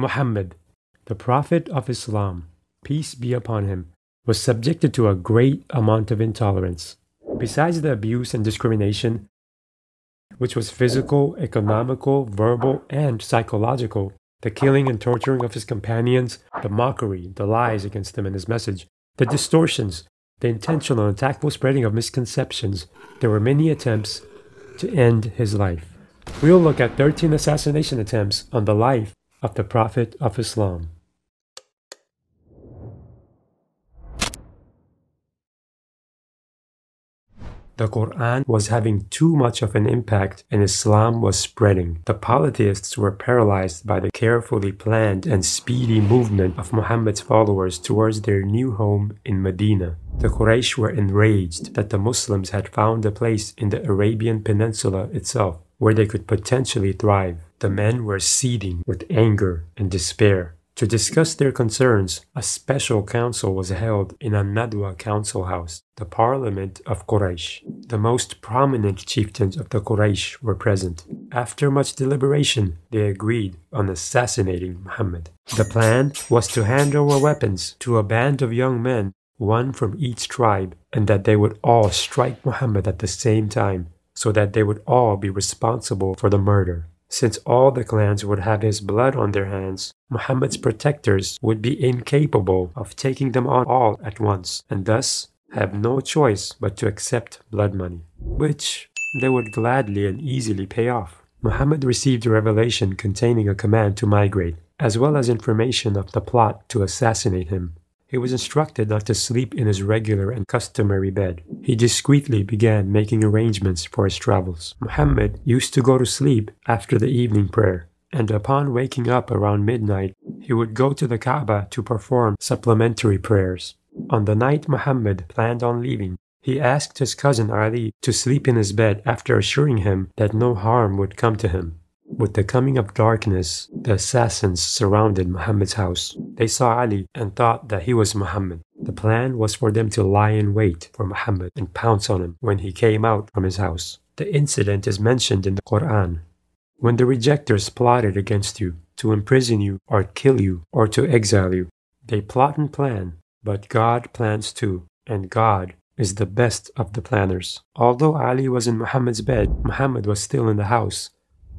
Muhammad, the Prophet of Islam, peace be upon him, was subjected to a great amount of intolerance. Besides the abuse and discrimination, which was physical, economical, verbal, and psychological, the killing and torturing of his companions, the mockery, the lies against him and his message, the distortions, the intentional and tactful spreading of misconceptions, there were many attempts to end his life. We'll look at 13 assassination attempts on the life of the Prophet of Islam. The Qur'an was having too much of an impact and Islam was spreading. The polytheists were paralyzed by the carefully planned and speedy movement of Muhammad's followers towards their new home in Medina. The Quraysh were enraged that the Muslims had found a place in the Arabian Peninsula itself where they could potentially thrive. The men were seething with anger and despair. To discuss their concerns, a special council was held in a Nadwa council house, the parliament of Quraysh. The most prominent chieftains of the Quraysh were present. After much deliberation, they agreed on assassinating Muhammad. The plan was to hand over weapons to a band of young men, one from each tribe, and that they would all strike Muhammad at the same time, so that they would all be responsible for the murder. Since all the clans would have his blood on their hands, Muhammad's protectors would be incapable of taking them on all at once, and thus have no choice but to accept blood money, which they would gladly and easily pay off. Muhammad received a revelation containing a command to migrate, as well as information of the plot to assassinate him. He was instructed not to sleep in his regular and customary bed. He discreetly began making arrangements for his travels. Muhammad used to go to sleep after the evening prayer, and upon waking up around midnight, he would go to the Kaaba to perform supplementary prayers. On the night Muhammad planned on leaving, he asked his cousin Ali to sleep in his bed after assuring him that no harm would come to him. With the coming of darkness, the assassins surrounded Muhammad's house. They saw Ali and thought that he was Muhammad. The plan was for them to lie in wait for Muhammad and pounce on him when he came out from his house. The incident is mentioned in the Qur'an. When the rejectors plotted against you, to imprison you or kill you or to exile you, they plot and plan, but God plans too, and God is the best of the planners. Although Ali was in Muhammad's bed, Muhammad was still in the house,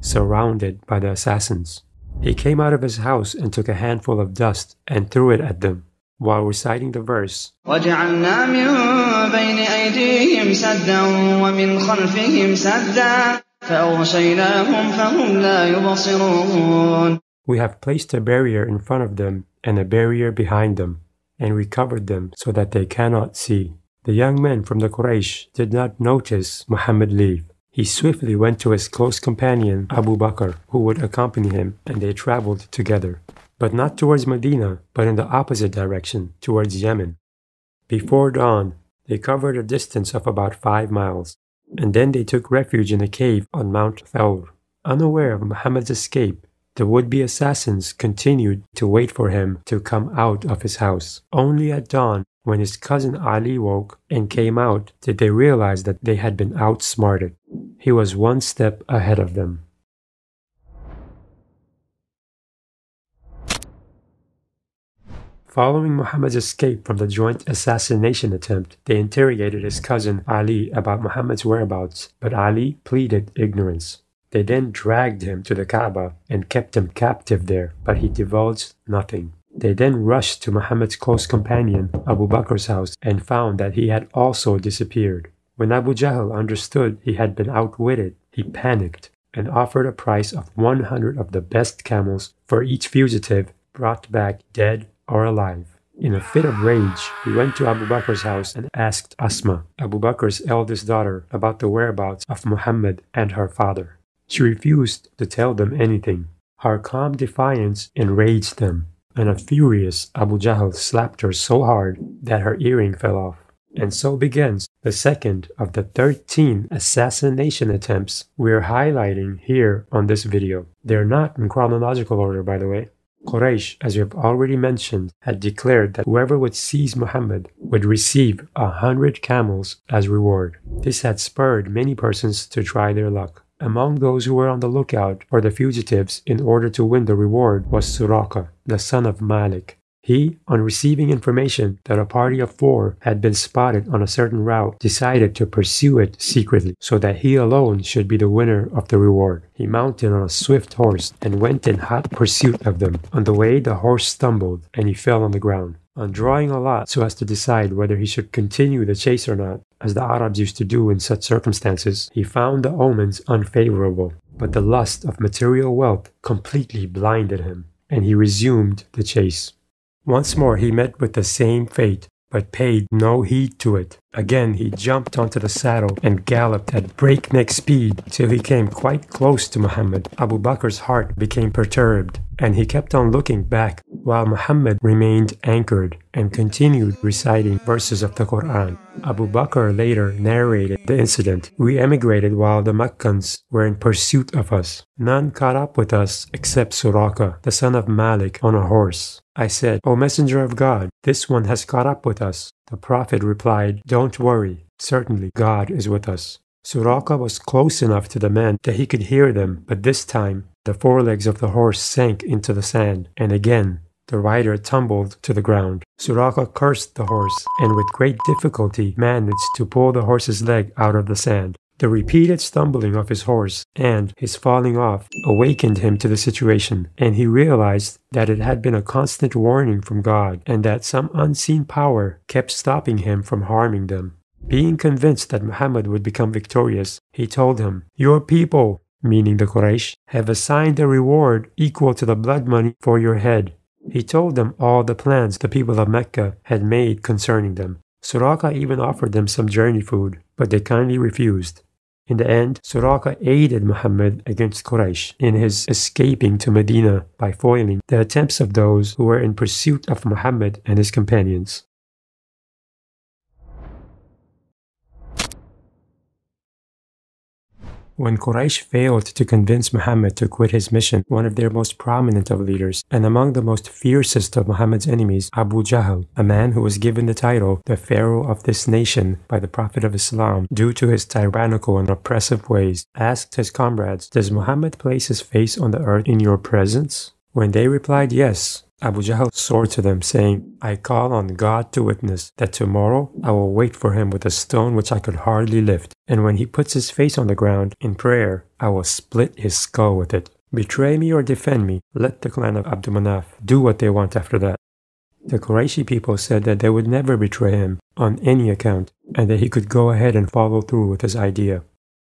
surrounded by the assassins. He came out of his house and took a handful of dust and threw it at them while reciting the verse, وَجَعَلْنَا مِنْ بَيْنِ أَيْدِيهِمْ سَدًّا وَمِنْ خَلْفِهِمْ سَدًّا فَأَغْشَيْنَاهُمْ فَهُمْ لَا يُبْصِرُونَ. We have placed a barrier in front of them and a barrier behind them, and we covered them so that they cannot see. The young men from the Quraysh did not notice Muhammad leave. He swiftly went to his close companion Abu Bakr, who would accompany him, and they traveled together, but not towards Medina, but in the opposite direction, towards Yemen. Before dawn, they covered a distance of about 5 miles, and then they took refuge in a cave on Mount Thaur. Unaware of Muhammad's escape, the would-be assassins continued to wait for him to come out of his house. Only at dawn, when his cousin Ali woke and came out, did they realize that they had been outsmarted. He was one step ahead of them. Following Muhammad's escape from the joint assassination attempt, they interrogated his cousin Ali about Muhammad's whereabouts, but Ali pleaded ignorance. They then dragged him to the Kaaba and kept him captive there, but he divulged nothing. They then rushed to Muhammad's close companion Abu Bakr's house and found that he had also disappeared. When Abu Jahl understood he had been outwitted, he panicked and offered a price of 100 of the best camels for each fugitive brought back dead or alive. In a fit of rage, he went to Abu Bakr's house and asked Asma, Abu Bakr's eldest daughter, about the whereabouts of Muhammad and her father. She refused to tell them anything. Her calm defiance enraged them, and a furious Abu Jahl slapped her so hard that her earring fell off. And so begins the second of the 13 assassination attempts we're highlighting here on this video. They're not in chronological order, by the way. Quraysh, as we have already mentioned, had declared that whoever would seize Muhammad would receive 100 camels as reward. This had spurred many persons to try their luck. Among those who were on the lookout for the fugitives in order to win the reward was Suraqa, the son of Malik. He, on receiving information that a party of 4 had been spotted on a certain route, decided to pursue it secretly, so that he alone should be the winner of the reward. He mounted on a swift horse and went in hot pursuit of them. On the way, the horse stumbled and he fell on the ground. On drawing a lot so as to decide whether he should continue the chase or not, as the Arabs used to do in such circumstances, he found the omens unfavorable. But the lust of material wealth completely blinded him, and he resumed the chase. Once more he met with the same fate, but paid no heed to it. Again he jumped onto the saddle and galloped at breakneck speed till he came quite close to Muhammad. Abu Bakr's heart became perturbed, and he kept on looking back, while Muhammad remained anchored and continued reciting verses of the Qur'an. Abu Bakr later narrated the incident. We emigrated while the Meccans were in pursuit of us. None caught up with us except Suraqa, the son of Malik, on a horse. I said, O Messenger of God, this one has caught up with us. The Prophet replied, Don't worry, certainly God is with us. Suraqa was close enough to the men that he could hear them, but this time the forelegs of the horse sank into the sand, and again the rider tumbled to the ground. Suraqa cursed the horse, and with great difficulty managed to pull the horse's leg out of the sand. The repeated stumbling of his horse and his falling off awakened him to the situation, and he realized that it had been a constant warning from God, and that some unseen power kept stopping him from harming them. Being convinced that Muhammad would become victorious, he told him, Your people, meaning the Quraysh, have assigned a reward equal to the blood money for your head. He told them all the plans the people of Mecca had made concerning them. Suraqa even offered them some journey food, but they kindly refused. In the end, Suraqa aided Muhammad against Quraysh in his escaping to Medina by foiling the attempts of those who were in pursuit of Muhammad and his companions. When Quraysh failed to convince Muhammad to quit his mission, one of their most prominent of leaders, and among the most fiercest of Muhammad's enemies, Abu Jahl, a man who was given the title the Pharaoh of this nation by the Prophet of Islam due to his tyrannical and oppressive ways, asked his comrades, Does Muhammad place his face on the earth in your presence? When they replied yes, Abu Jahl swore to them, saying, I call on God to witness that tomorrow I will wait for him with a stone which I could hardly lift, and when he puts his face on the ground in prayer, I will split his skull with it. Betray me or defend me, let the clan of Abdul Manaf do what they want after that. The Qurayshi people said that they would never betray him on any account, and that he could go ahead and follow through with his idea.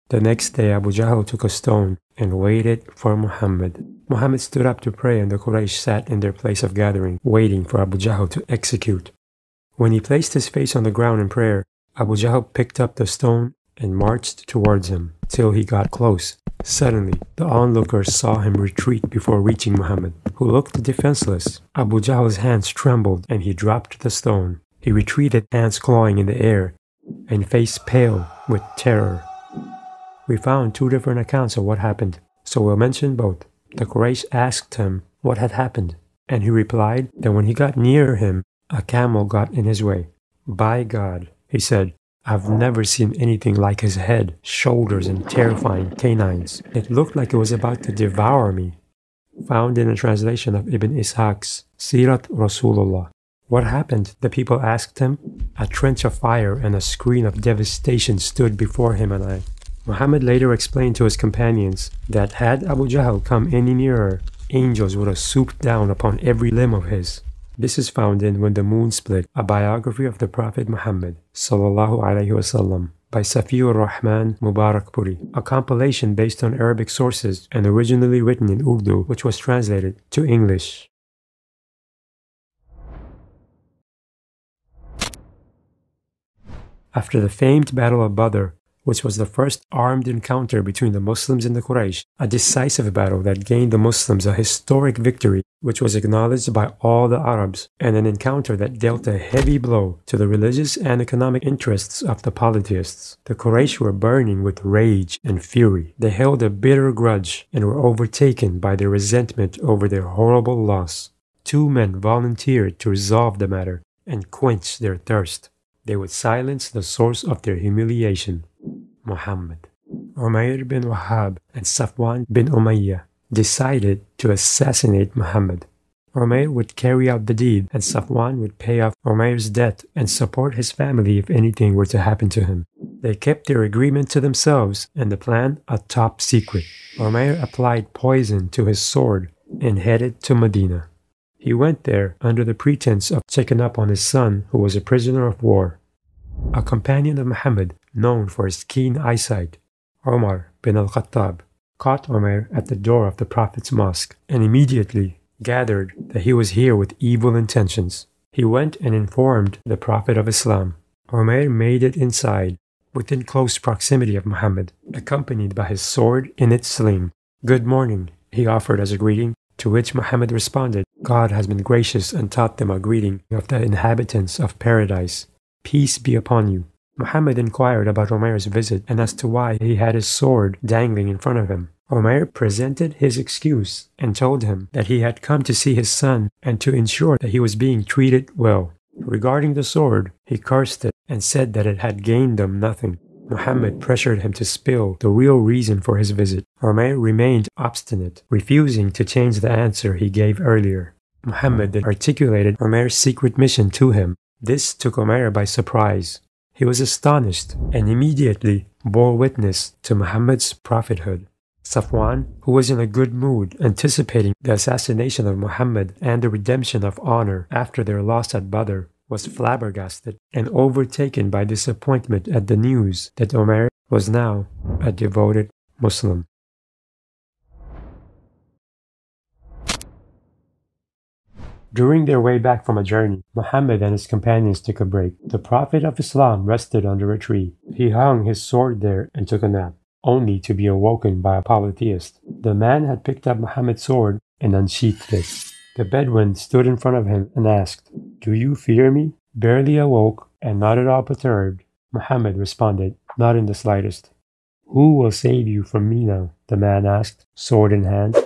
The next day Abu Jahl took a stone and waited for Muhammad. Muhammad stood up to pray, and the Quraysh sat in their place of gathering, waiting for Abu Jahl to execute. When he placed his face on the ground in prayer, Abu Jahl picked up the stone and marched towards him till he got close. Suddenly, the onlookers saw him retreat before reaching Muhammad, who looked defenseless. Abu Jahl's hands trembled and he dropped the stone. He retreated, hands clawing in the air, and face pale with terror. We found 2 different accounts of what happened, so we'll mention both. The Quraysh asked him what had happened, and he replied that when he got near him, a camel got in his way. By God, he said, I've never seen anything like his head, shoulders, and terrifying canines. It looked like it was about to devour me. Found in a translation of Ibn Ishaq's Sirat Rasulullah. What happened? The people asked him. A trench of fire and a screen of devastation stood before him and I. Muhammad later explained to his companions that had Abu Jahl come any nearer, angels would have swooped down upon every limb of his. This is found in When the Moon Split, a biography of the Prophet Muhammad ﷺ by Safiur Rahman Mubarakpuri, a compilation based on Arabic sources and originally written in Urdu, which was translated to English. After the famed Battle of Badr, which was the first armed encounter between the Muslims and the Quraysh, a decisive battle that gained the Muslims a historic victory which was acknowledged by all the Arabs, and an encounter that dealt a heavy blow to the religious and economic interests of the polytheists. The Quraysh were burning with rage and fury. They held a bitter grudge and were overtaken by their resentment over their horrible loss. 2 men volunteered to resolve the matter and quench their thirst. They would silence the source of their humiliation, Muhammad. Umayr bin Wahb and Safwan bin Umayyah, decided to assassinate Muhammad. Umayr would carry out the deed, and Safwan would pay off Umayr's debt and support his family if anything were to happen to him. They kept their agreement to themselves and the plan a top secret. Umayr applied poison to his sword and headed to Medina. He went there under the pretense of checking up on his son, who was a prisoner of war. A companion of Muhammad, known for his keen eyesight, Umar bin Al-Khattab, caught Umayr at the door of the Prophet's mosque and immediately gathered that he was here with evil intentions. He went and informed the Prophet of Islam. Umayr made it inside, within close proximity of Muhammad, accompanied by his sword in its sling. "Good morning," he offered as a greeting, to which Muhammad responded, "God has been gracious and taught them a greeting of the inhabitants of paradise. Peace be upon you." Muhammad inquired about Umayr's visit and as to why he had his sword dangling in front of him. Umayr presented his excuse and told him that he had come to see his son and to ensure that he was being treated well. Regarding the sword, he cursed it and said that it had gained them nothing. Muhammad pressured him to spill the real reason for his visit. Umayr remained obstinate, refusing to change the answer he gave earlier. Muhammad then articulated Umayr's secret mission to him. This took Umayr by surprise. He was astonished and immediately bore witness to Muhammad's prophethood. Safwan, who was in a good mood, anticipating the assassination of Muhammad and the redemption of honor after their loss at Badr, was flabbergasted and overtaken by disappointment at the news that Umayr was now a devoted Muslim. During their way back from a journey, Muhammad and his companions took a break. The Prophet of Islam rested under a tree. He hung his sword there and took a nap, only to be awoken by a polytheist. The man had picked up Muhammad's sword and unsheathed it. The Bedouin stood in front of him and asked, "Do you fear me?" Barely awoke and not at all perturbed, Muhammad responded, "Not in the slightest." "Who will save you from me now?" the man asked, sword in hand.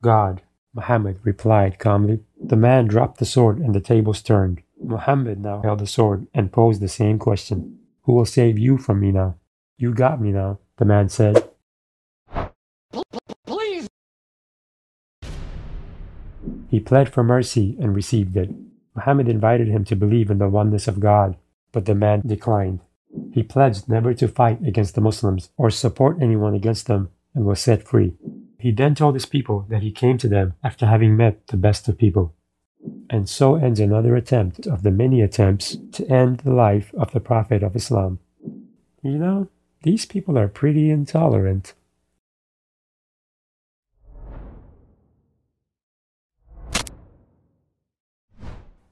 "God," Muhammad replied calmly. The man dropped the sword and the tables turned. Muhammad now held the sword and posed the same question. "Who will save you from me now?" "You got me now," the man said. "Please." He pled for mercy and received it. Muhammad invited him to believe in the oneness of God, but the man declined. He pledged never to fight against the Muslims or support anyone against them and was set free. He then told his people that he came to them after having met the best of people. And so ends another attempt of the many attempts to end the life of the Prophet of Islam. You know, these people are pretty intolerant.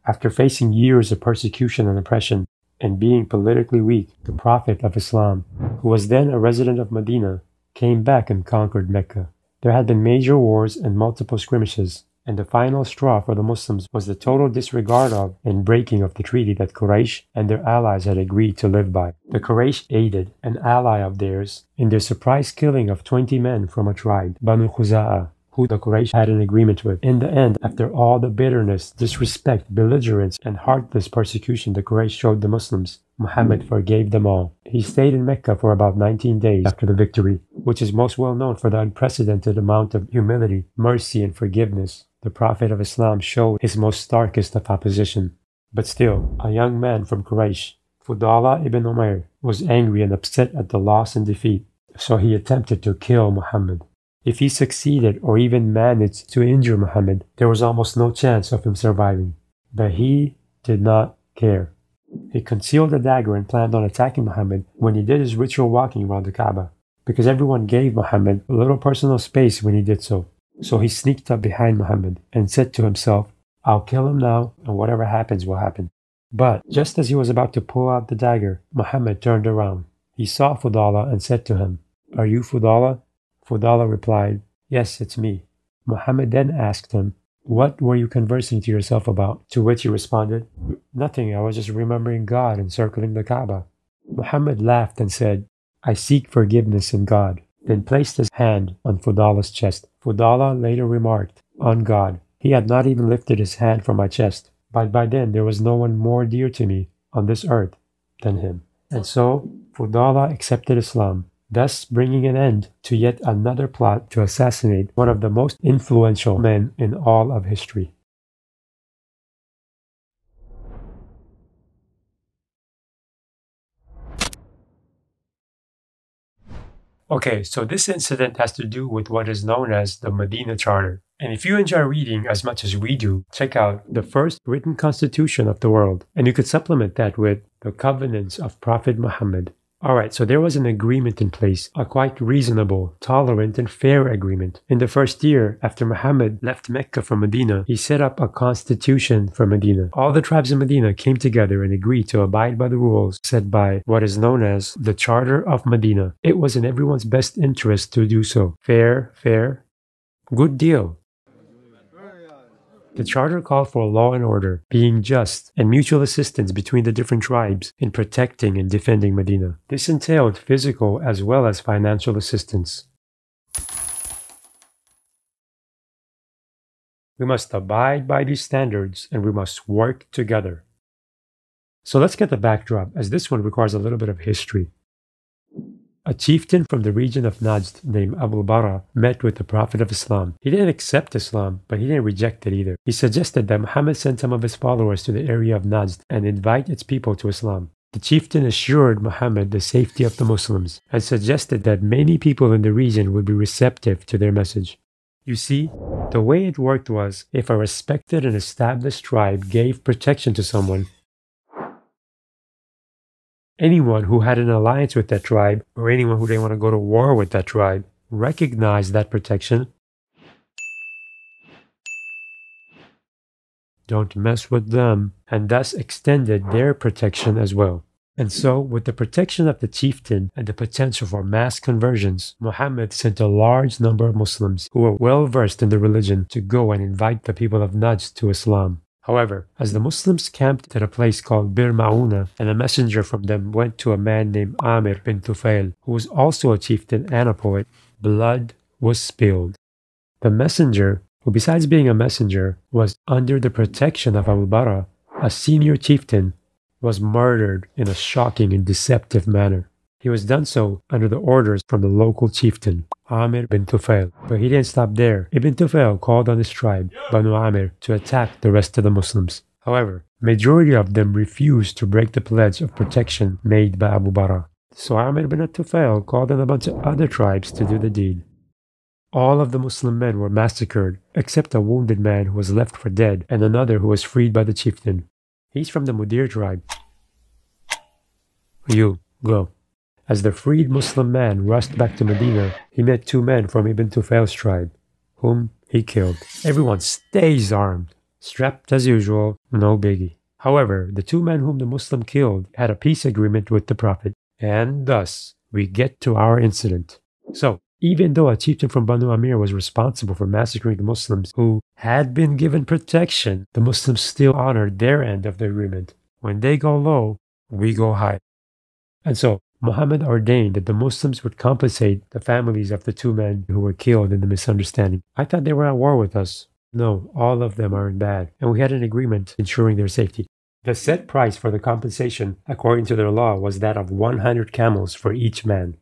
After facing years of persecution and oppression, and being politically weak, the Prophet of Islam, who was then a resident of Medina, came back and conquered Mecca. There had been major wars and multiple skirmishes, and the final straw for the Muslims was the total disregard of and breaking of the treaty that Quraysh and their allies had agreed to live by. The Quraysh aided an ally of theirs in their surprise killing of 20 men from a tribe, Banu Khuza'ah, who the Quraysh had an agreement with. In the end, after all the bitterness, disrespect, belligerence, and heartless persecution the Quraysh showed the Muslims, Muhammad forgave them all. He stayed in Mecca for about 19 days after the victory, which is most well known for the unprecedented amount of humility, mercy, and forgiveness the Prophet of Islam showed his most starkest of opposition. But still, a young man from Quraysh, Fudalah ibn Umayr, was angry and upset at the loss and defeat, so he attempted to kill Muhammad. If he succeeded or even managed to injure Muhammad, there was almost no chance of him surviving. But he did not care. He concealed a dagger and planned on attacking Muhammad when he did his ritual walking around the Kaaba, because everyone gave Muhammad a little personal space when he did so. So he sneaked up behind Muhammad and said to himself, "I'll kill him now and whatever happens will happen." But just as he was about to pull out the dagger, Muhammad turned around. He saw Fudalah and said to him, "Are you Fudalah?" Fudalah replied, "Yes, it's me." Muhammad then asked him, "What were you conversing to yourself about?" To which he responded, "Nothing, I was just remembering God and circling the Kaaba." Muhammad laughed and said, "I seek forgiveness in God," then placed his hand on Fudalah's chest. Fudalah later remarked, "On God, he had not even lifted his hand from my chest, but by then there was no one more dear to me on this earth than him." And so Fudalah accepted Islam, thus bringing an end to yet another plot to assassinate one of the most influential men in all of history. Okay, so this incident has to do with what is known as the Madinah Charter. And if you enjoy reading as much as we do, check out the first written constitution of the world. And you could supplement that with the covenants of Prophet Muhammad. Alright, so there was an agreement in place, a quite reasonable, tolerant, and fair agreement. In the first year, after Muhammad left Mecca for Medina, he set up a constitution for Medina. All the tribes in Medina came together and agreed to abide by the rules set by what is known as the Charter of Medina. It was in everyone's best interest to do so. Fair. Good deal. The charter called for law and order, being just, and mutual assistance between the different tribes in protecting and defending Medina. This entailed physical as well as financial assistance. We must abide by these standards and we must work together. So let's get the backdrop, as this one requires a little bit of history. A chieftain from the region of Najd named Abu Barra met with the Prophet of Islam. He didn't accept Islam, but he didn't reject it either. He suggested that Muhammad send some of his followers to the area of Najd and invite its people to Islam. The chieftain assured Muhammad the safety of the Muslims and suggested that many people in the region would be receptive to their message. You see, the way it worked was, if a respected and established tribe gave protection to someone, anyone who had an alliance with that tribe, or anyone who didn't want to go to war with that tribe, recognized that protection. Don't mess with them, and thus extended their protection as well. And so, with the protection of the chieftain and the potential for mass conversions, Muhammad sent a large number of Muslims who were well versed in the religion to go and invite the people of Najd to Islam. However, as the Muslims camped at a place called Bir Ma'una, and a messenger from them went to a man named Amir ibn al-Tufayl, who was also a chieftain and a poet, blood was spilled. The messenger, who besides being a messenger, was under the protection of Abu Barra, a senior chieftain, was murdered in a shocking and deceptive manner. He was done so under the orders from the local chieftain, Amir bin Tufayl. But he didn't stop there. Ibn Tufayl called on his tribe, Banu Amir, to attack the rest of the Muslims. However, majority of them refused to break the pledge of protection made by Abu Barra. So Amir bin Tufayl called on a bunch of other tribes to do the deed. All of the Muslim men were massacred, except a wounded man who was left for dead and another who was freed by the chieftain. He's from the Mudir tribe. You, go. As the freed Muslim man rushed back to Medina, he met two men from Ibn Tufail's tribe, whom he killed. Everyone stays armed, strapped as usual, no biggie. However, the two men whom the Muslim killed had a peace agreement with the Prophet. And thus, we get to our incident. So, even though a chieftain from Banu Amir was responsible for massacring the Muslims who had been given protection, the Muslims still honored their end of the agreement. When they go low, we go high. And so, Muhammad ordained that the Muslims would compensate the families of the two men who were killed in the misunderstanding. I thought they were at war with us. No, all of them are in bad, and we had an agreement ensuring their safety. The set price for the compensation, according to their law, was that of 100 camels for each man.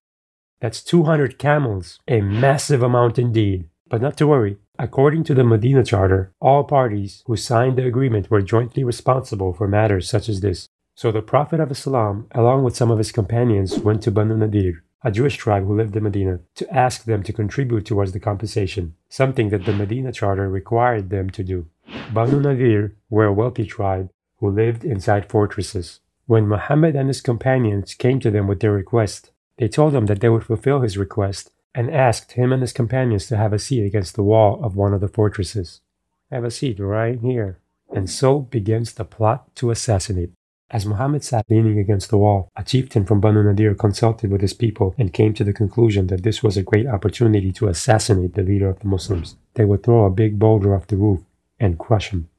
That's 200 camels, a massive amount indeed. But not to worry, according to the Medina Charter, all parties who signed the agreement were jointly responsible for matters such as this. So the Prophet of Islam, along with some of his companions, went to Banu Nadir, a Jewish tribe who lived in Medina, to ask them to contribute towards the compensation, something that the Medina Charter required them to do. Banu Nadir were a wealthy tribe who lived inside fortresses. When Muhammad and his companions came to them with their request, they told them that they would fulfill his request and asked him and his companions to have a seat against the wall of one of the fortresses. Have a seat right here. And so begins the plot to assassinate. As Muhammad sat leaning against the wall, a chieftain from Banu Nadir consulted with his people and came to the conclusion that this was a great opportunity to assassinate the leader of the Muslims. They would throw a big boulder off the roof and crush him.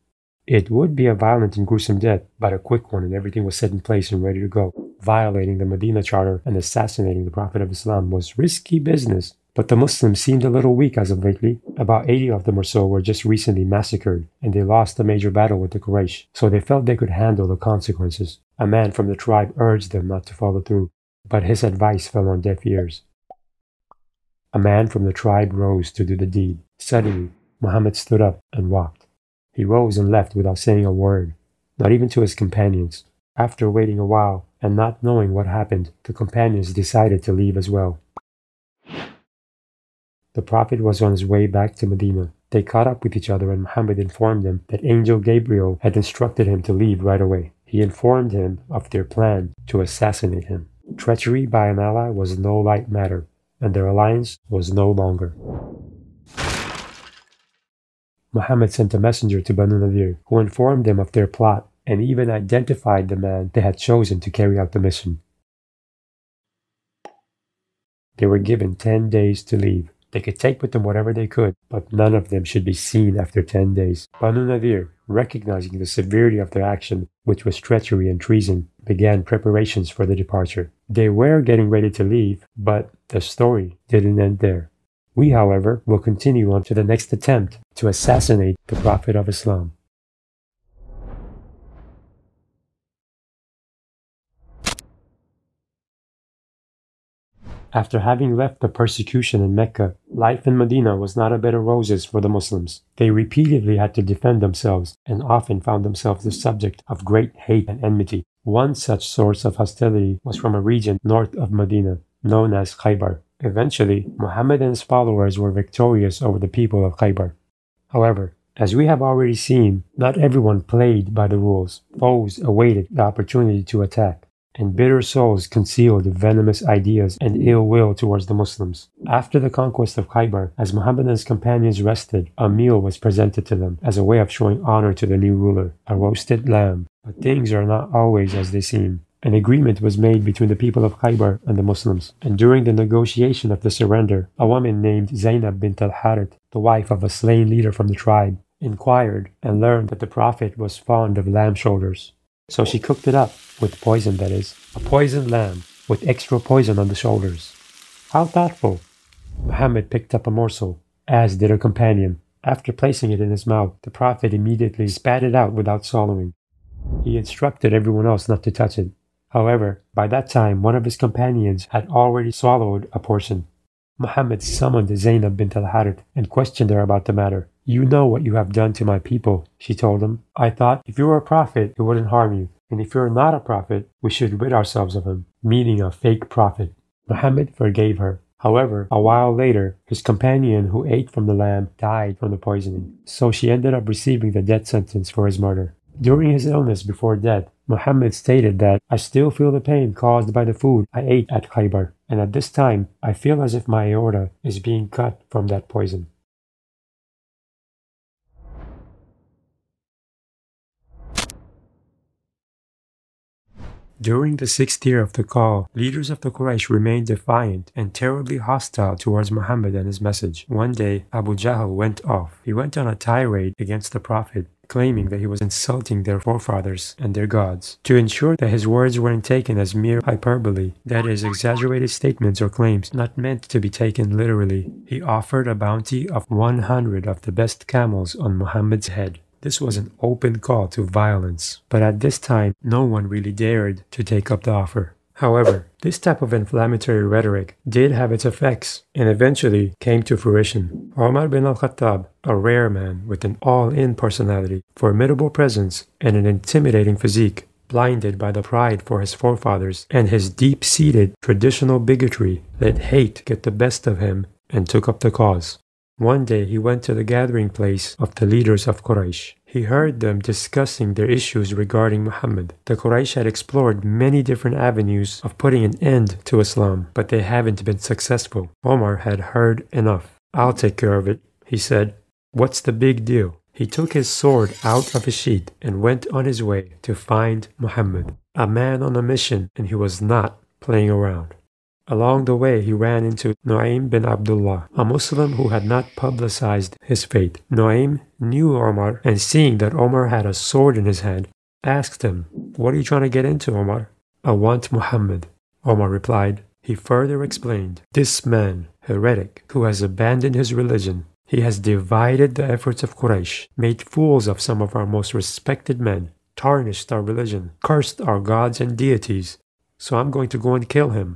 It would be a violent and gruesome death, but a quick one, and everything was set in place and ready to go. Violating the Medina Charter and assassinating the Prophet of Islam was risky business. But the Muslims seemed a little weak as of lately. About 80 of them or so were just recently massacred, and they lost a major battle with the Quraysh, so they felt they could handle the consequences. A man from the tribe urged them not to follow through. but his advice fell on deaf ears. A man from the tribe rose to do the deed. Suddenly, Muhammad stood up and walked. He rose and left without saying a word, not even to his companions. After waiting a while and not knowing what happened, the companions decided to leave as well. The Prophet was on his way back to Medina. They caught up with each other and Muhammad informed them that Angel Gabriel had instructed him to leave right away. He informed him of their plan to assassinate him. Treachery by an ally was no light matter, and their alliance was no longer. Muhammad sent a messenger to Banu Nadir, who informed them of their plot and even identified the man they had chosen to carry out the mission. They were given 10 days to leave. They could take with them whatever they could, but none of them should be seen after 10 days. Banu Nadir, recognizing the severity of their action, which was treachery and treason, began preparations for the departure. They were getting ready to leave, but the story didn't end there. We, however, will continue on to the next attempt to assassinate the Prophet of Islam. After having left the persecution in Mecca, life in Medina was not a bed of roses for the Muslims. They repeatedly had to defend themselves and often found themselves the subject of great hate and enmity. One such source of hostility was from a region north of Medina, known as Khaybar. Eventually, Muhammad and his followers were victorious over the people of Khaybar. However, as we have already seen, not everyone played by the rules. Foes awaited the opportunity to attack, and bitter souls concealed venomous ideas and ill will towards the Muslims. After the conquest of Khaybar, as Muhammad and his companions rested, a meal was presented to them as a way of showing honor to the new ruler, a roasted lamb. But things are not always as they seem. An agreement was made between the people of Khaybar and the Muslims, and during the negotiation of the surrender, a woman named Zaynab bint Al-Harith, the wife of a slain leader from the tribe, inquired and learned that the Prophet was fond of lamb shoulders. So she cooked it up, with poison that is, a poisoned lamb with extra poison on the shoulders. How thoughtful! Muhammad picked up a morsel, as did her companion. After placing it in his mouth, the Prophet immediately spat it out without swallowing. He instructed everyone else not to touch it. However, by that time one of his companions had already swallowed a portion. Muhammad summoned Zaynab bint Al-Harith and questioned her about the matter. "You know what you have done to my people," she told him. "I thought if you were a prophet, it wouldn't harm you, and if you are not a prophet, we should rid ourselves of him," meaning a fake prophet. Muhammad forgave her. However, a while later, his companion who ate from the lamb died from the poisoning, so she ended up receiving the death sentence for his murder. During his illness before death, Muhammad stated that, "I still feel the pain caused by the food I ate at Khaybar, and at this time, I feel as if my aorta is being cut from that poison." During the 6th year of the call, leaders of the Quraysh remained defiant and terribly hostile towards Muhammad and his message. One day, Abu Jahl went off. He went on a tirade against the Prophet, claiming that he was insulting their forefathers and their gods. To ensure that his words weren't taken as mere hyperbole, that is, exaggerated statements or claims not meant to be taken literally, he offered a bounty of 100 of the best camels on Muhammad's head. This was an open call to violence, but at this time, no one really dared to take up the offer. However, this type of inflammatory rhetoric did have its effects and eventually came to fruition. Umar bin Al-Khattab, a rare man with an all-in personality, formidable presence, and an intimidating physique, blinded by the pride for his forefathers and his deep-seated traditional bigotry, let hate get the best of him and took up the cause. One day he went to the gathering place of the leaders of Quraysh. He heard them discussing their issues regarding Muhammad. The Quraysh had explored many different avenues of putting an end to Islam, but they haven't been successful. Omar had heard enough. "I'll take care of it," he said. "What's the big deal?" He took his sword out of his sheath and went on his way to find Muhammad, a man on a mission, and he was not playing around. Along the way, he ran into Na'im bin Abdullah, a Muslim who had not publicized his faith. Na'im knew Omar, and seeing that Omar had a sword in his hand, asked him, "What are you trying to get into, Omar?" "I want Muhammad," Omar replied. He further explained, "This man, heretic, who has abandoned his religion, he has divided the efforts of Quraysh, made fools of some of our most respected men, tarnished our religion, cursed our gods and deities, so I'm going to go and kill him,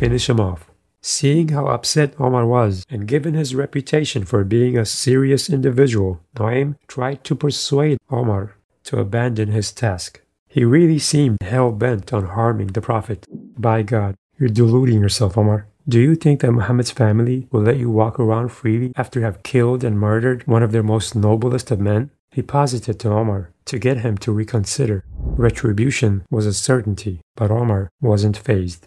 finish him off." Seeing how upset Omar was, and given his reputation for being a serious individual, Na'im tried to persuade Omar to abandon his task. He really seemed hell-bent on harming the Prophet. "By God, you're deluding yourself, Omar. Do you think that Muhammad's family will let you walk around freely after you have killed and murdered one of their most noblest of men?" He posited to Omar to get him to reconsider. Retribution was a certainty, but Omar wasn't fazed.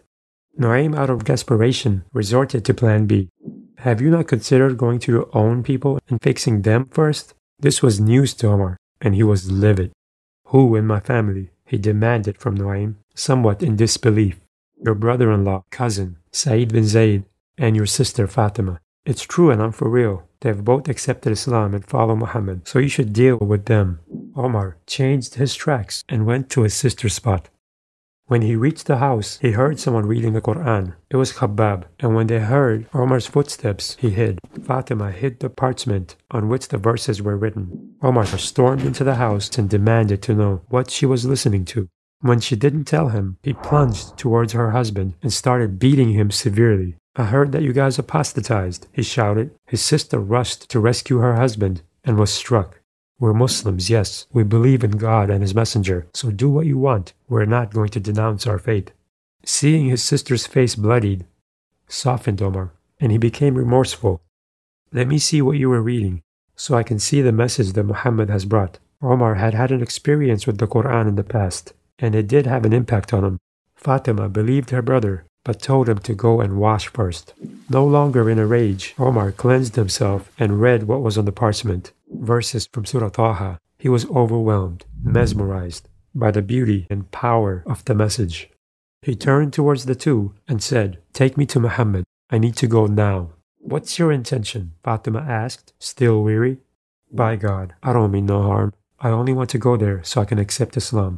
Na'im, out of desperation, resorted to Plan B. "Have you not considered going to your own people and fixing them first?" This was news to Omar, and he was livid. "Who in my family?" he demanded from Na'im, somewhat in disbelief. "Your brother-in-law, cousin, Sa'id bin Zayd, and your sister Fatima. It's true and I'm for real. They've both accepted Islam and follow Muhammad, so you should deal with them." Omar changed his tracks and went to his sister's spot. When he reached the house, he heard someone reading the Qur'an. It was Khabbab, and when they heard Omar's footsteps, he hid. Fatima hid the parchment on which the verses were written. Omar stormed into the house and demanded to know what she was listening to. When she didn't tell him, he plunged towards her husband and started beating him severely. "I heard that you guys apostatized," he shouted. His sister rushed to rescue her husband and was struck. "We're Muslims, yes. We believe in God and His Messenger, so do what you want. We're not going to denounce our faith." Seeing his sister's face bloodied, softened Omar, and he became remorseful. "Let me see what you were reading, so I can see the message that Muhammad has brought." Omar had had an experience with the Qur'an in the past, and it did have an impact on him. Fatima believed her brother, but told him to go and wash first. No longer in a rage, Omar cleansed himself and read what was on the parchment. Verses from Surah Taha. He was overwhelmed, mesmerized by the beauty and power of the message. He turned towards the two and said, "Take me to Muhammad. I need to go now." "What's your intention?" Fatima asked, still weary. "By God, I don't mean no harm. I only want to go there so I can accept Islam."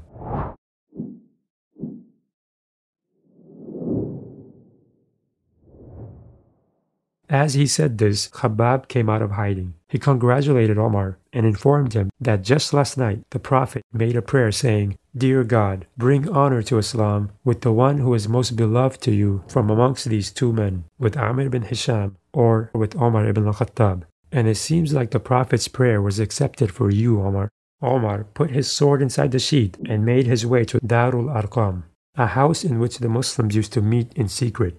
As he said this, Khabbab came out of hiding. He congratulated Omar and informed him that just last night the Prophet made a prayer saying, "Dear God, bring honor to Islam with the one who is most beloved to you from amongst these two men, with Amir bin Hisham or with Umar ibn al-Khattab. And it seems like the Prophet's prayer was accepted for you, Omar." Omar put his sword inside the sheath and made his way to Darul Arqam, a house in which the Muslims used to meet in secret.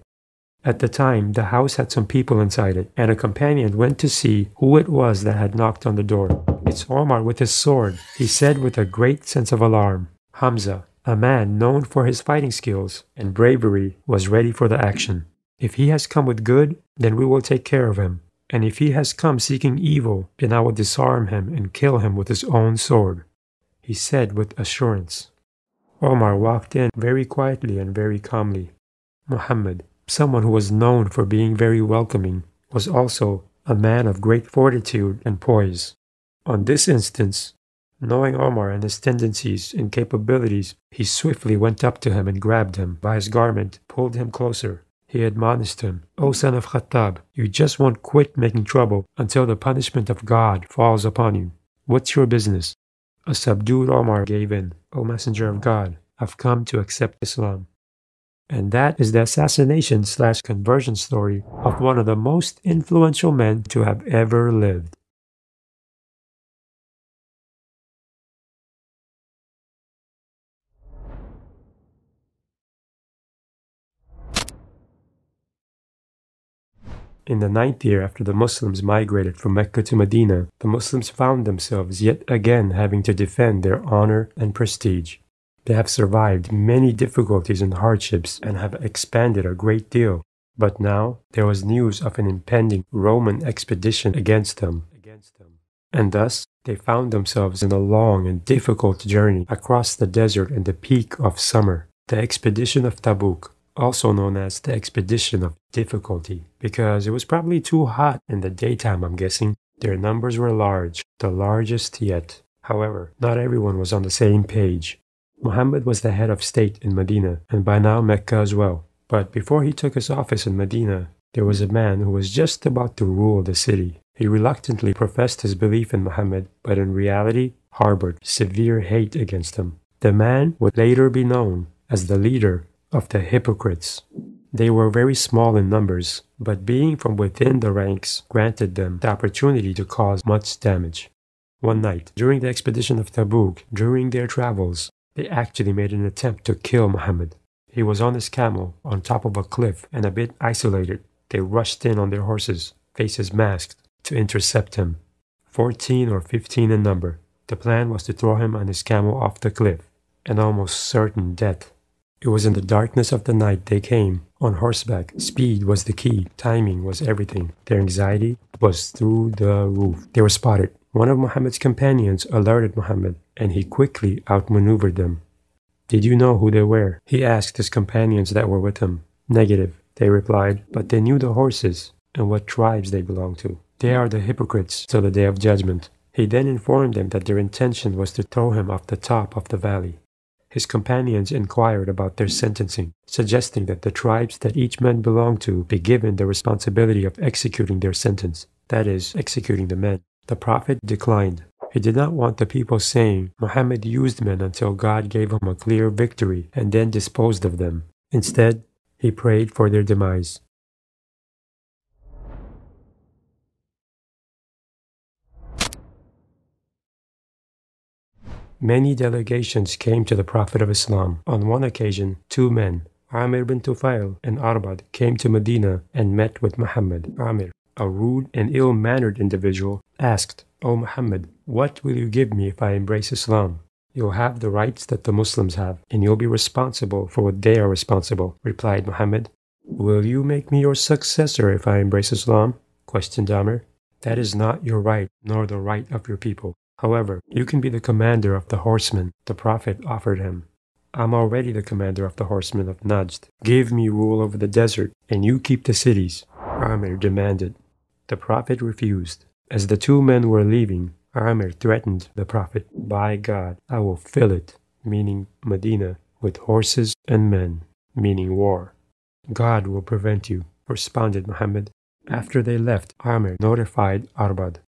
At the time, the house had some people inside it, and a companion went to see who it was that had knocked on the door. "It's Omar with his sword," he said with a great sense of alarm. Hamza, a man known for his fighting skills and bravery, was ready for the action. "If he has come with good, then we will take care of him. And if he has come seeking evil, then I will disarm him and kill him with his own sword," he said with assurance. Omar walked in very quietly and very calmly. Muhammad, someone who was known for being very welcoming, was also a man of great fortitude and poise. On this instance, knowing Omar and his tendencies and capabilities, he swiftly went up to him and grabbed him by his garment, pulled him closer. He admonished him, "O son of Khattab, you just won't quit making trouble until the punishment of God falls upon you. What's your business?" A subdued Omar gave in, "O Messenger of God, I've come to accept Islam." And that is the assassination/conversion story of one of the most influential men to have ever lived. In the 9th year after the Muslims migrated from Mecca to Medina, the Muslims found themselves yet again having to defend their honor and prestige. They have survived many difficulties and hardships and have expanded a great deal. But now there was news of an impending Roman expedition against them. And thus, they found themselves in a long and difficult journey across the desert in the peak of summer. The Expedition of Tabuk, also known as the Expedition of Difficulty, because it was probably too hot in the daytime, I'm guessing. Their numbers were large, the largest yet. However, not everyone was on the same page. Muhammad was the head of state in Medina, and by now Mecca as well. But before he took his office in Medina, there was a man who was just about to rule the city. He reluctantly professed his belief in Muhammad, but in reality harbored severe hate against him. The man would later be known as the leader of the hypocrites. They were very small in numbers, but being from within the ranks granted them the opportunity to cause much damage. One night, during the expedition of Tabuk, during their travels, they actually made an attempt to kill Muhammad. He was on his camel, on top of a cliff, and a bit isolated. They rushed in on their horses, faces masked, to intercept him. 14 or 15 in number. The plan was to throw him and his camel off the cliff, an almost certain death. It was in the darkness of the night they came, on horseback. Speed was the key, timing was everything. Their anxiety was through the roof. They were spotted. One of Muhammad's companions alerted Muhammad, and he quickly outmaneuvered them. "Did you know who they were?" he asked his companions that were with him. "Negative," they replied, "but they knew the horses and what tribes they belonged to. They are the hypocrites till the day of judgment." He then informed them that their intention was to throw him off the top of the valley. His companions inquired about their sentencing, suggesting that the tribes that each man belonged to be given the responsibility of executing their sentence, that is, executing the men. The Prophet declined. He did not want the people saying, "Muhammad used men until God gave him a clear victory and then disposed of them." Instead, he prayed for their demise. Many delegations came to the Prophet of Islam. On one occasion, two men, Amir ibn al-Tufayl and Arbad, came to Medina and met with Muhammad. Amir, a rude and ill-mannered individual, asked, "O Muhammad, what will you give me if I embrace Islam?" "You'll have the rights that the Muslims have, and you'll be responsible for what they are responsible," replied Muhammad. "Will you make me your successor if I embrace Islam?" questioned Amir. "That is not your right, nor the right of your people. However, you can be the commander of the horsemen," the Prophet offered him. "I'm already the commander of the horsemen of Najd. Give me rule over the desert, and you keep the cities," Amir demanded. The Prophet refused. As the two men were leaving, Amir threatened the Prophet, "By God, I will fill it," meaning Medina, "with horses and men," meaning war. "God will prevent you," responded Muhammad. After they left, Amir notified Arbad.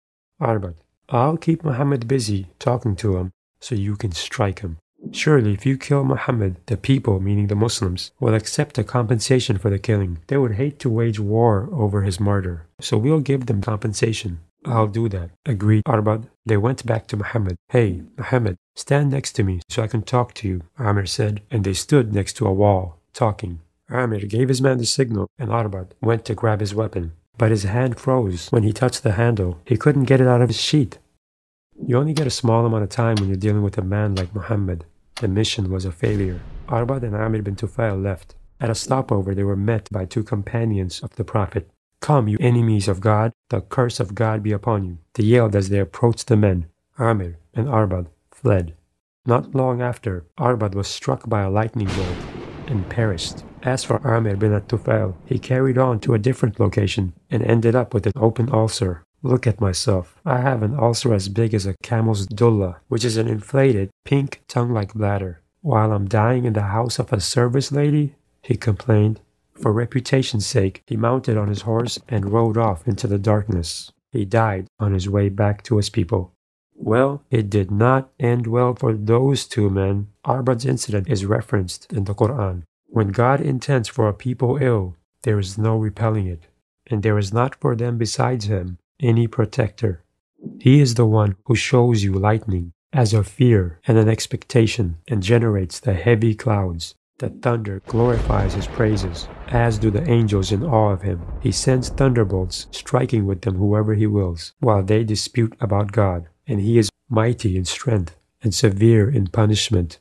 "Arbad, I'll keep Muhammad busy talking to him so you can strike him. Surely if you kill Muhammad, the people, meaning the Muslims, will accept a compensation for the killing. They would hate to wage war over his murder, so we'll give them compensation." "I'll do that," agreed Arbad. They went back to Muhammad. "Hey, Muhammad, stand next to me so I can talk to you," Amir said, and they stood next to a wall, talking. Amir gave his man the signal, and Arbad went to grab his weapon. But his hand froze when he touched the handle. He couldn't get it out of his sheath. You only get a small amount of time when you're dealing with a man like Muhammad. The mission was a failure. Arbad and Amir ibn al-Tufayl left. At a stopover, they were met by two companions of the Prophet. "Come, you enemies of God, the curse of God be upon you," they yelled as they approached the men. Amir and Arbad fled. Not long after, Arbad was struck by a lightning bolt and perished. As for Amir bin al-Tufayl, he carried on to a different location and ended up with an open ulcer. "Look at myself. I have an ulcer as big as a camel's dullah, which is an inflated, pink, tongue-like bladder. While I'm dying in the house of a service lady," he complained. For reputation's sake, he mounted on his horse and rode off into the darkness. He died on his way back to his people. Well, it did not end well for those two men. Arbad's incident is referenced in the Qur'an. When God intends for a people ill, there is no repelling it, and there is not for them besides Him any protector. He is the one who shows you lightning as a fear and an expectation, and generates the heavy clouds. The thunder glorifies His praises, as do the angels in awe of Him. He sends thunderbolts, striking with them whoever He wills, while they dispute about God, and He is mighty in strength and severe in punishment.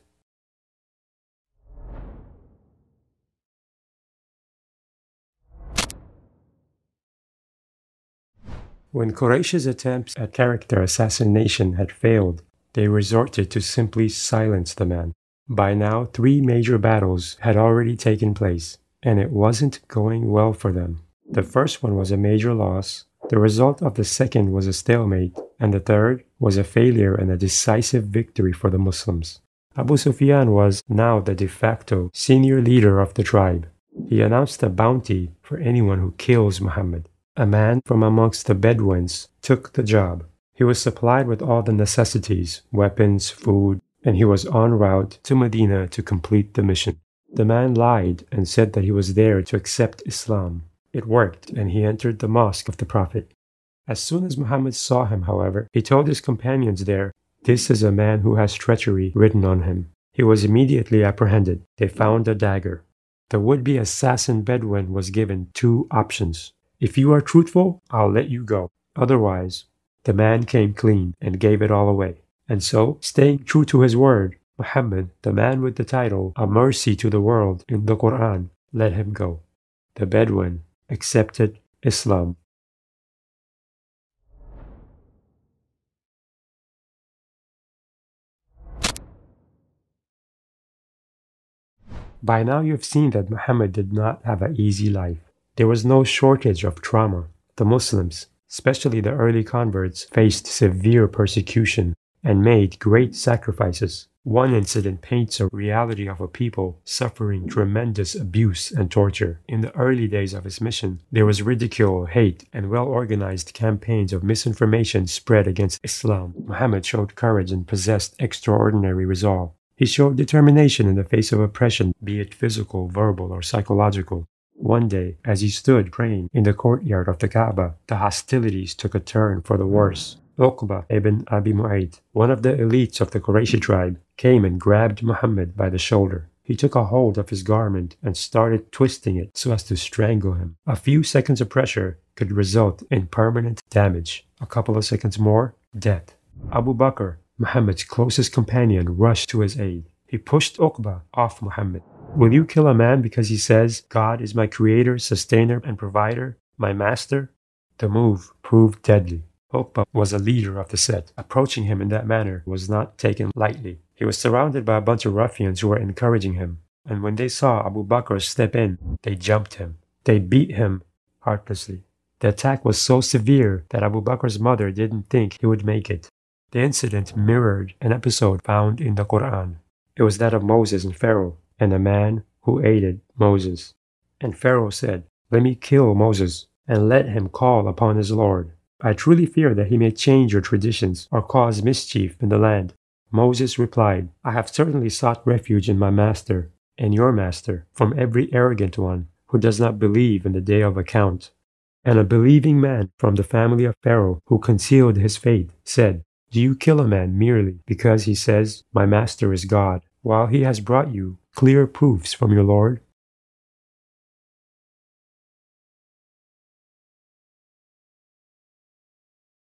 When Quraysh's attempts at character assassination had failed, they resorted to simply silence the man. By now, 3 major battles had already taken place, and it wasn't going well for them. The first one was a major loss, the result of the second was a stalemate, and the third was a failure and a decisive victory for the Muslims. Abu Sufyan was now the de facto senior leader of the tribe. He announced a bounty for anyone who kills Muhammad. A man from amongst the Bedouins took the job. He was supplied with all the necessities, weapons, food, and he was en route to Medina to complete the mission. The man lied and said that he was there to accept Islam. It worked, and he entered the mosque of the Prophet. As soon as Muhammad saw him, however, he told his companions there, "This is a man who has treachery written on him." He was immediately apprehended. They found a dagger. The would-be assassin Bedouin was given two options. "If you are truthful, I'll let you go. Otherwise..." The man came clean and gave it all away. And so, staying true to his word, Muhammad, the man with the title, a mercy to the world in the Qur'an, let him go. The Bedouin accepted Islam. By now you've seen that Muhammad did not have an easy life. There was no shortage of trauma. The Muslims, especially the early converts, faced severe persecution and made great sacrifices. One incident paints a reality of a people suffering tremendous abuse and torture. In the early days of his mission, there was ridicule, hate, and well-organized campaigns of misinformation spread against Islam. Muhammad showed courage and possessed extraordinary resolve. He showed determination in the face of oppression, be it physical, verbal, or psychological. One day, as he stood praying in the courtyard of the Kaaba, the hostilities took a turn for the worse. Uqba ibn Abi Mu'ayt, one of the elites of the Quraysh tribe, came and grabbed Muhammad by the shoulder. He took a hold of his garment and started twisting it so as to strangle him. A few seconds of pressure could result in permanent damage. A couple of seconds more, death. Abu Bakr, Muhammad's closest companion, rushed to his aid. He pushed Uqba off Muhammad. "Will you kill a man because he says, 'God is my creator, sustainer, and provider, my master'?" The move proved deadly. Uqba was a leader of the sect. Approaching him in that manner was not taken lightly. He was surrounded by a bunch of ruffians who were encouraging him. And when they saw Abu Bakr step in, they jumped him. They beat him heartlessly. The attack was so severe that Abu Bakr's mother didn't think he would make it. The incident mirrored an episode found in the Qur'an. It was that of Moses and Pharaoh, and a man who aided Moses. And Pharaoh said, "Let me kill Moses, and let him call upon his Lord. I truly fear that he may change your traditions or cause mischief in the land." Moses replied, "I have certainly sought refuge in my master and your master from every arrogant one who does not believe in the day of account." And a believing man from the family of Pharaoh who concealed his faith said, "Do you kill a man merely because he says, 'My master is God,' while he has brought you clear proofs from your Lord?"